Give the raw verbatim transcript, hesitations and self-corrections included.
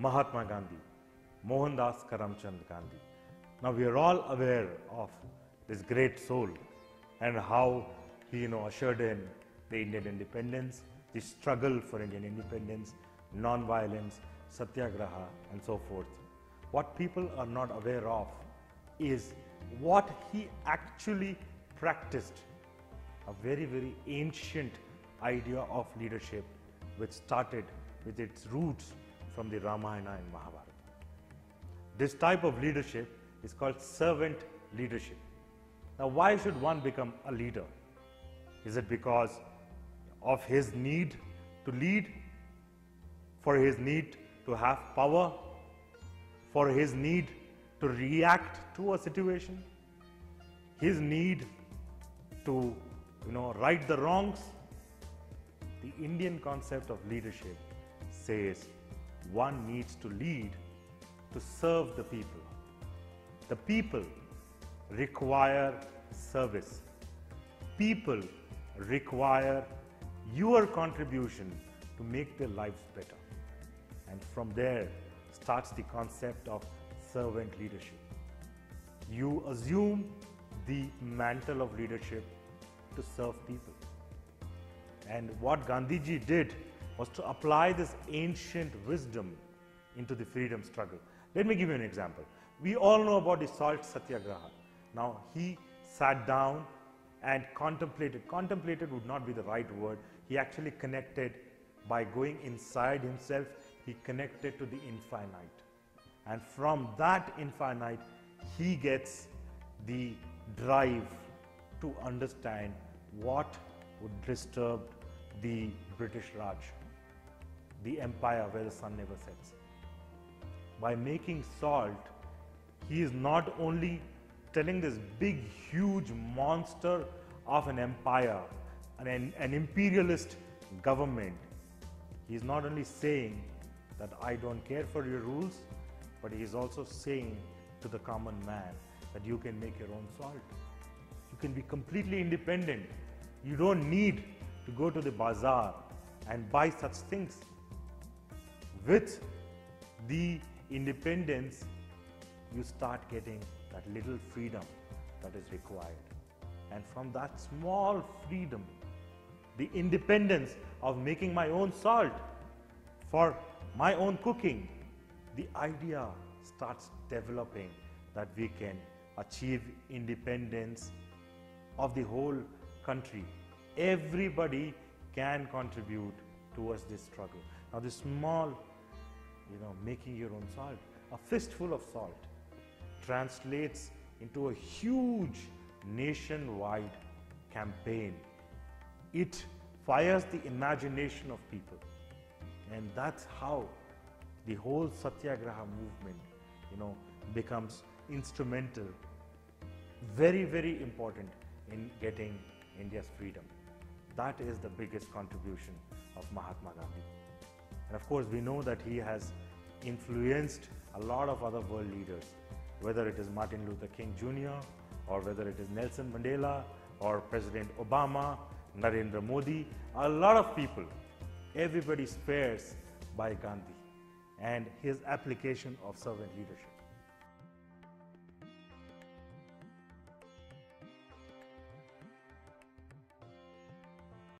Mahatma Gandhi, Mohandas Karamchand Gandhi. Now we are all aware of this great soul and how he, you know, ushered in the Indian independence, the struggle for Indian independence, non-violence, Satyagraha and so forth. What people are not aware of is what he actually practiced, a very, very ancient idea of leadership which started with its roots from the Ramayana and Mahabharata. This type of leadership is called servant leadership. Now, why should one become a leader? Is it because of his need to lead, for his need to have power, for his need to react to a situation, his need to, you know, right the wrongs? The Indian concept of leadership says one needs to lead to serve the people. The people require service. People require your contribution to make their lives better. And from there starts the concept of servant leadership. You assume the mantle of leadership to serve people. And what Gandhiji did was to apply this ancient wisdom into the freedom struggle. Let me give you an example. We all know about the salt Satyagraha. Now he sat down and contemplated. Contemplated would not be the right word. He actually connected by going inside himself. He connected to the infinite. And from that infinite, he gets the drive to understand what would disturb the British Raj, the empire where the sun never sets. By making salt, he is not only telling this big, huge monster of an empire, an, an imperialist government, he is not only saying that I don't care for your rules, but he is also saying to the common man that you can make your own salt. You can be completely independent. You don't need to go to the bazaar and buy such things. With the independence, you start getting that little freedom that is required. And from that small freedom, the independence of making my own salt for my own cooking, the idea starts developing that we can achieve independence of the whole country. Everybody can contribute towards this struggle. Now this small, you know, making your own salt, a fistful of salt, translates into a huge nationwide campaign. It fires the imagination of people. And that's how the whole Satyagraha movement, you know, becomes instrumental, very, very important in getting India's freedom. That is the biggest contribution of Mahatma Gandhi. And of course, we know that he has influenced a lot of other world leaders, whether it is Martin Luther King Junior, or whether it is Nelson Mandela, or President Obama, Narendra Modi, a lot of people. Everybody spares by Gandhi and his application of servant leadership.